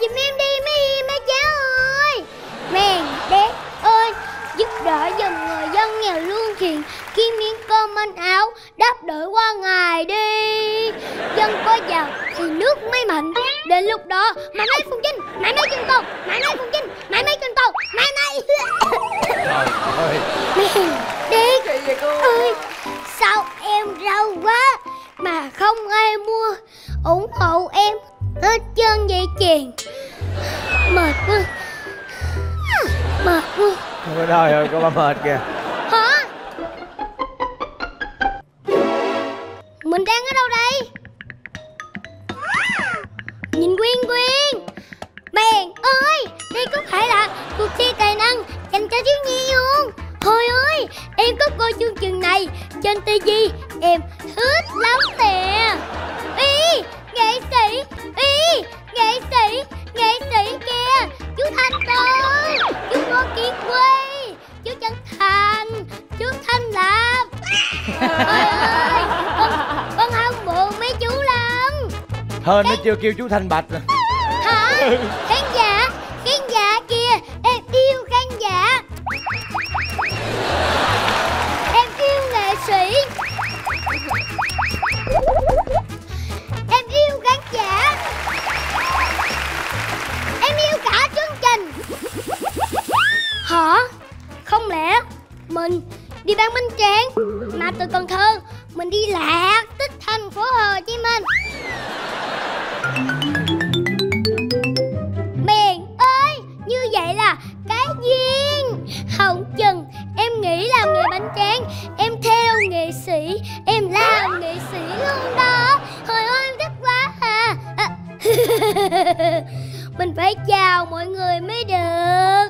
giùm em đi má cha ơi. Mèn đét ơi, giúp đỡ dòng người dân nghèo lương thiện, kiếm miếng cơm ăn áo, đáp đổi qua ngày đi. Dân có giàu thì nước mới mạnh, đến lúc đó mãi mãi phùng chinh, mãi mãi chân cầu, mãi mãi phùng chinh, mãi mãi chân cầu, mãi mãi. Mèn đét ơi, sao em rau quá mà không ai mua ủng hộ em hết trơn vậy chèn. Mệt quá, mệt quá. Trời ơi, có ba mệt kìa. Hả? Mình đang ở đâu đây? Nhìn Quyên. Mèn ơi, đây có phải là cuộc thi tài năng dành cho thiếu nhi không? Thôi ơi, em có coi chương trình này trên TV, em thích lắm nè. Ý, nghệ sĩ, ý, nghệ sĩ kìa. Chú Thanh ơi, chú Ngô Kiệt Quy, chú Trấn Thành, chú Thanh Lập. Ôi ơi, con hâm mộ mấy chú lắm. Hên nó chưa kêu chú Thanh Bạch rồi. Hả? Khán giả kìa, em yêu khán giả, em yêu nghệ sĩ, em yêu khán giả, em yêu cả chương trình. Hả? Không lẽ mình đi bán bánh tráng mà từ Cần Thơ mình đi lạc tới thành phố Hồ Chí Minh? Mèn ơi, như vậy là cái duyên. Không chừng em nghĩ làm nghề bánh tráng, em theo nghệ sĩ, em làm nghệ sĩ luôn đó. Hồi ơi, em thích quá ha. Mình phải chào mọi người mới được.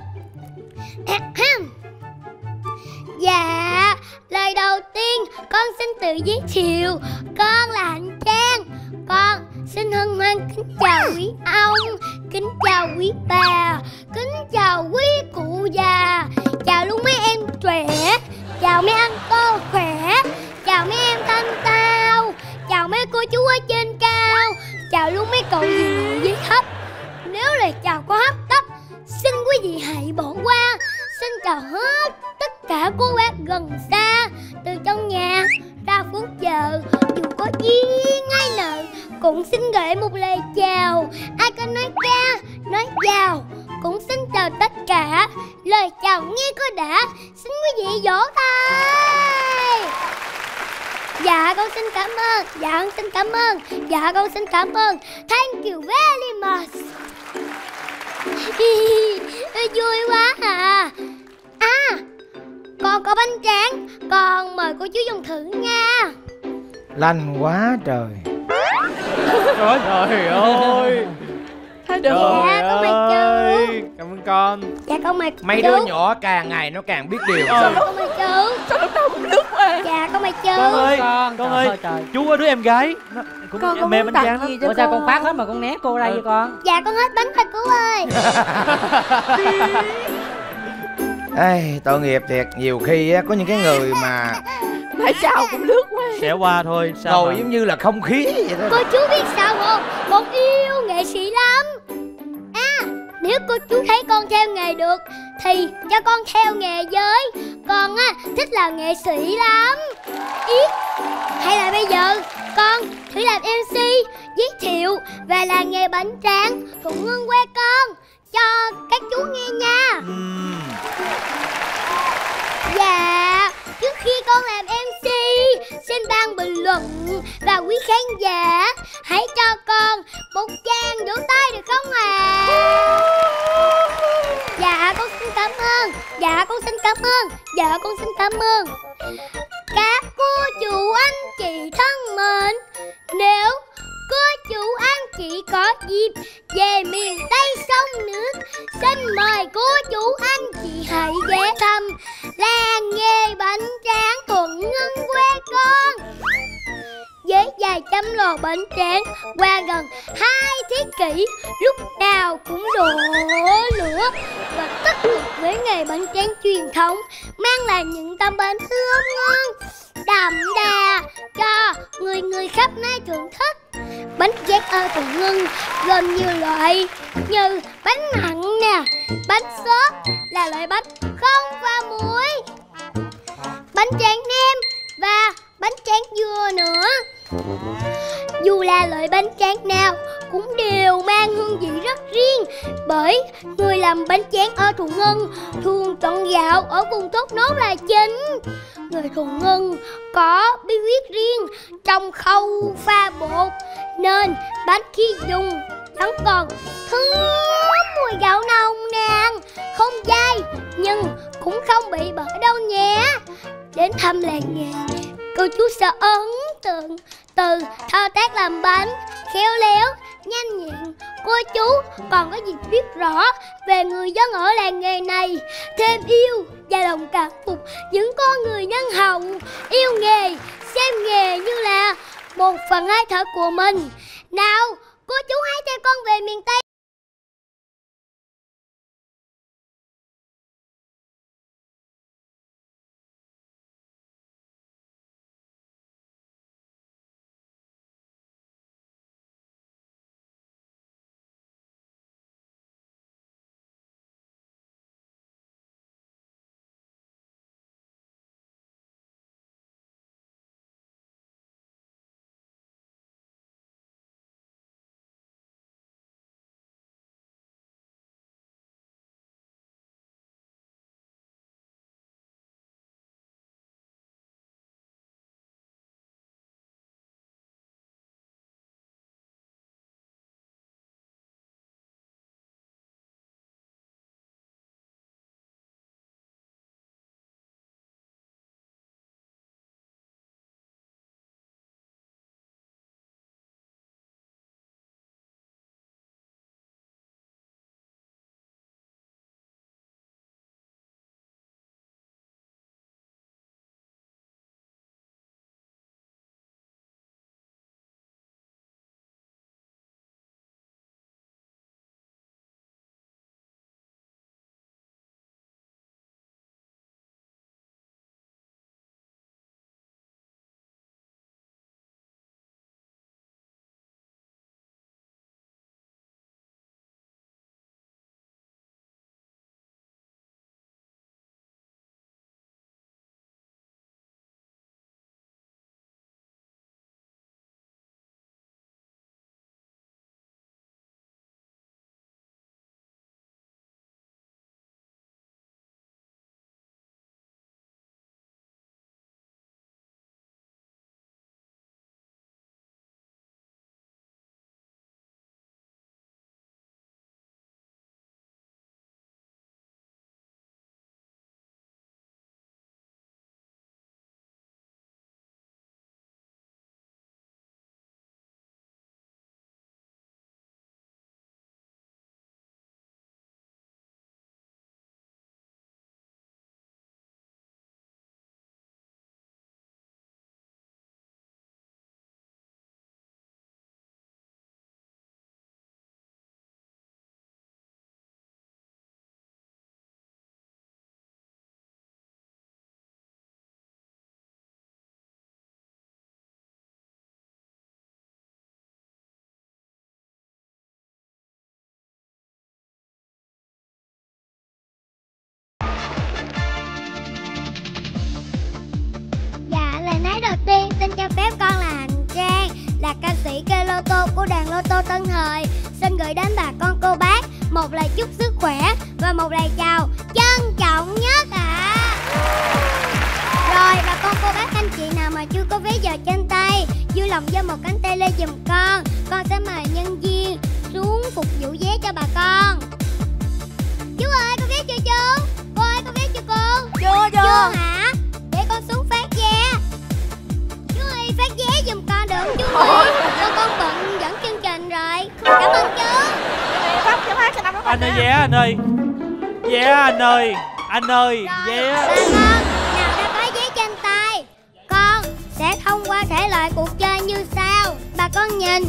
Dạ, lời đầu tiên con xin tự giới thiệu. Con là Hạnh Trang. Con xin hân hoan kính chào quý ông, kính chào quý bà, kính chào quý cụ già, chào luôn mấy em trẻ, chào mấy anh cô khỏe, chào mấy em thanh tao, chào mấy cô chú ở trên cao, chào luôn mấy cậu gì ngồi dưới thấp. Nếu lời chào có hấp tấp, xin quý vị hãy bỏ qua. Xin chào hết tất cả cô bác gần xa, từ trong nhà ra phố chợ, dù có duyên ai nợ cũng xin gửi một lời chào. Ai có nói ca nói chào cũng xin chào tất cả. Lời chào nghe có đã, xin quý vị vỗ tay. Dạ con xin cảm ơn, dạ con xin cảm ơn, dạ con xin cảm ơn. Thank you very much. Vui quá à. À, con có bánh tráng, con mời cô chú dùng thử nha. Lành quá trời. Trời ơi. Thôi được. Dạ con mời chú. Cảm ơn con. Dạ con mời chú. Mấy đứa nhỏ càng ngày nó càng biết điều. Dạ con mời chú. Sao lúc nào cũng nước quá. Dạ con mời chú. Con ơi, con ơi, chú có đứa em gái nó cũng con mê bánh tráng lắm. Ủa sao con phát hết mà con né cô đây vậy con? Dạ con hết bánh rồi chú ơi. Ê, tội nghiệp thiệt, nhiều khi á, có những cái người mà phải sao cũng lướt qua. Sẽ qua thôi, sao rồi mà giống như là không khí vậy đó. Cô chú biết sao không? Con yêu nghệ sĩ lắm. À, nếu cô chú thấy con theo nghề được thì cho con theo nghề với. Con á, thích làm nghệ sĩ lắm. Ý, hay là bây giờ con thử làm MC, giới thiệu về làng nghề bánh tráng Thuận Hưng quê con cho các chú nghe nha. Dạ, trước khi con làm MC, xin ban bình luận và quý khán giả hãy cho con một tràng vỗ tay được không ạ? Dạ con xin cảm ơn, dạ con xin cảm ơn, dạ con xin cảm ơn. Các cô chú anh chị thân mến, nếu cô chú anh chị có dịp về miền Tây sông nước, xin mời cô chú anh chị hãy ghé thăm làng nghề bánh tráng Thuận Hưng quê con. Với vài trăm lò bánh tráng qua gần 2 thế kỷ, lúc nào cũng đổ lửa và tất lực với với nghề bánh tráng truyền thống, mang lại những tấm bánh thơm ngon, đậm đà cho người người khắp nơi thưởng thức. Bánh tráng ở Cần Hưng gồm nhiều loại như bánh mặn nè, bánh xốp là loại bánh không pha muối, bánh tráng nem và bánh tráng dừa nữa. Dù là loại bánh tráng nào cũng đều mang hương vị rất riêng, bởi người làm bánh tráng ở Thuận Hưng thường chọn gạo ở vùng thốt nốt là chính. Người Thuận Hưng có bí quyết riêng trong khâu pha bột, nên bánh khi dùng vẫn còn thơm mùi gạo nồng nàn, không dai nhưng cũng không bị bở đâu nhé. Đến thăm làng nghề, cô chú sẽ ấn tượng từ thao tác làm bánh khéo léo, nhanh nhẹn. Cô chú còn có dịp biết rõ về người dân ở làng nghề này, thêm yêu và lòng cảm phục những con người nhân hậu, yêu nghề, xem nghề như là một phần hơi thở của mình. Nào, cô chú hãy theo con về miền Tây. Đầu tiên xin cho phép con là Hạnh Trang, là ca sĩ cây lô tô của đoàn lô tô Tân Thời. Xin gửi đến bà con cô bác một lời chúc sức khỏe và một lời chào trân trọng nhất ạ. Rồi bà con cô bác anh chị nào mà chưa có vé giờ trên tay, vui lòng giơ một cánh tay lên giùm con. Con sẽ mời nhân viên xuống phục vụ vé cho bà con. Chú ơi, có vé chưa chú? Cô ơi, có vé chưa cô? Chưa hả? Để con xuống phát vé. Phát vé giùm con được chú Nguyễn, con bận dẫn chương trình rồi. Cảm ơn chú. Anh ơi, vé anh ơi, vé anh ơi, anh ơi, vé. Bà con nào đã có vé trên tay, con sẽ thông qua thể loại cuộc chơi như sau. Bà con nhìn,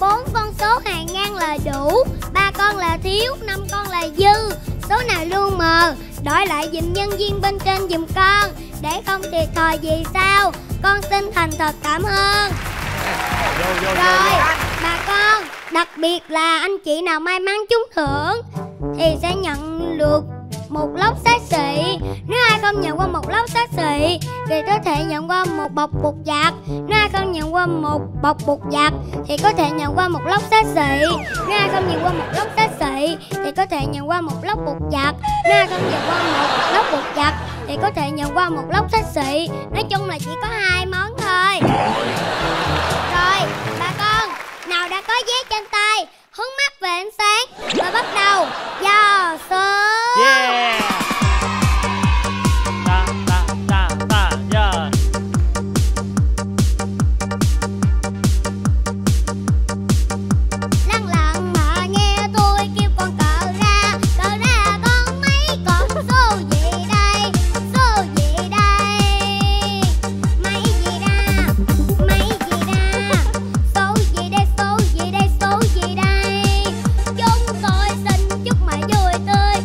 4 con số hàng ngang là đủ, 3 con là thiếu, 5 con là dư. số nào luôn mờ, đổi lại dùm nhân viên bên trên dùm con, để không thiệt thòi gì sao. Con xin thành thật cảm ơn. Rồi bà con, đặc biệt là anh chị nào may mắn trúng thưởng thì sẽ nhận được một lốc xá xị. Nếu ai không nhận qua một lốc xá xị thì có thể nhận qua một bọc bột giặt. Nếu ai không nhận qua một bọc bột giặt thì có thể nhận qua một lốc xá xị. Nếu ai không nhận qua một lốc xá xị thì có thể nhận qua một lốc bột giặt. Nếu ai không nhận qua một lốc bột giặt thì có thể nhận qua một lốc xá xị. Nói chung là chỉ có 2 món thôi. Rồi bà con nào đã có vé trên tay, hướng mắt về ánh sáng và bắt đầu dò số. Yeah. Ta ta ta ta yeah. Lặng lặng mà nghe tôi kêu con cậu ra con mấy con số gì đây, số gì đây, mấy gì ra, mấy gì ra, số gì đây, số gì đây, số gì đây. Chúng tôi xin chúc mọi vui tươi.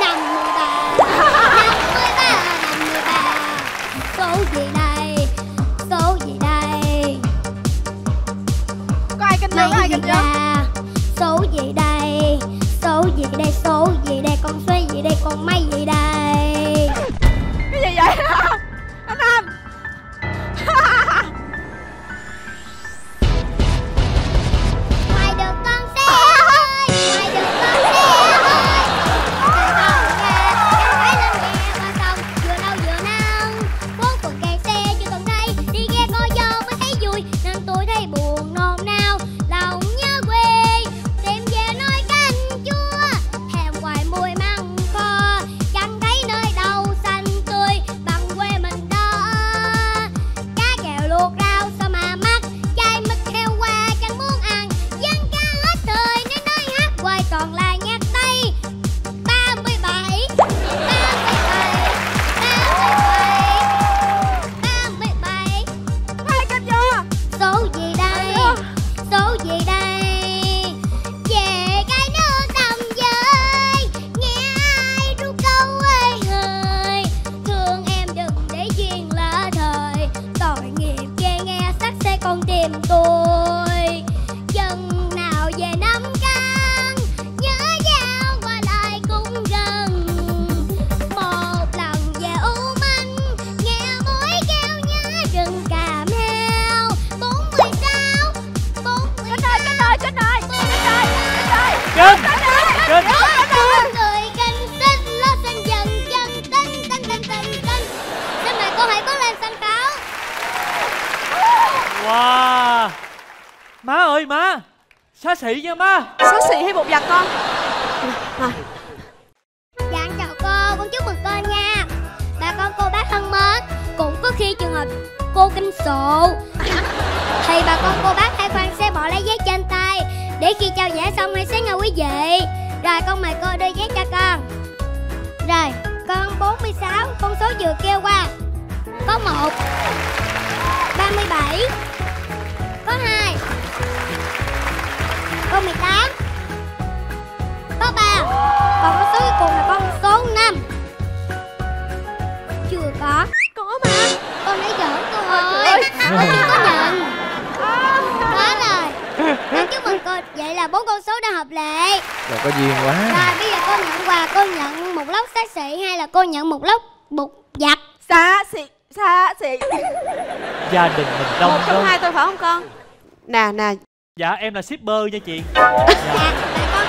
Nằm rồi bà. gì đây, số gì đây. Có ai kinh lắm, ai kinh lắm. Số gì đây, số gì đây, số gì đây. Con xoay gì đây, con may gì đây. Cái gì vậy? Anh Nam. Wow. Má ơi má, xa xỉ nha má. Xa xỉ hay bột giặt con? Má. Dạ anh chào cô, con chúc mừng con nha. Bà con cô bác thân mến, cũng có khi trường hợp cô kinh sổ thì bà con cô bác hãy khoan xe bỏ lấy giấy trên tay, để khi trao giải xong hãy xé ngầu quý vị. Rồi con mời cô đưa giấy cho con. Rồi con 46, con số vừa kêu qua. Có 1 37, có 2, có 18, có 3, còn con số cuối cùng là con số 5. Chưa có. Có mà. Con nãy giỡn cô ơi. Con chưa có nhận. Đó rồi. Con chúc mừng cô. Vậy là 4 con số đã hợp lệ. Rồi có duyên quá. Rồi bây giờ cô nhận quà, cô nhận một lốc xá xị hay là cô nhận một lốc bột giặt? Xá xị. Xa xỉ. Gia đình mình đông. 1 trong 2 tôi phải không con? Nè. Dạ em là shipper nha chị. Dạ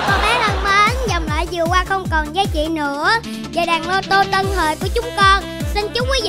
cô bé thân mến, dòng lại vừa qua không còn với chị nữa. Và đàn lô tô tân thời của chúng con xin chúc quý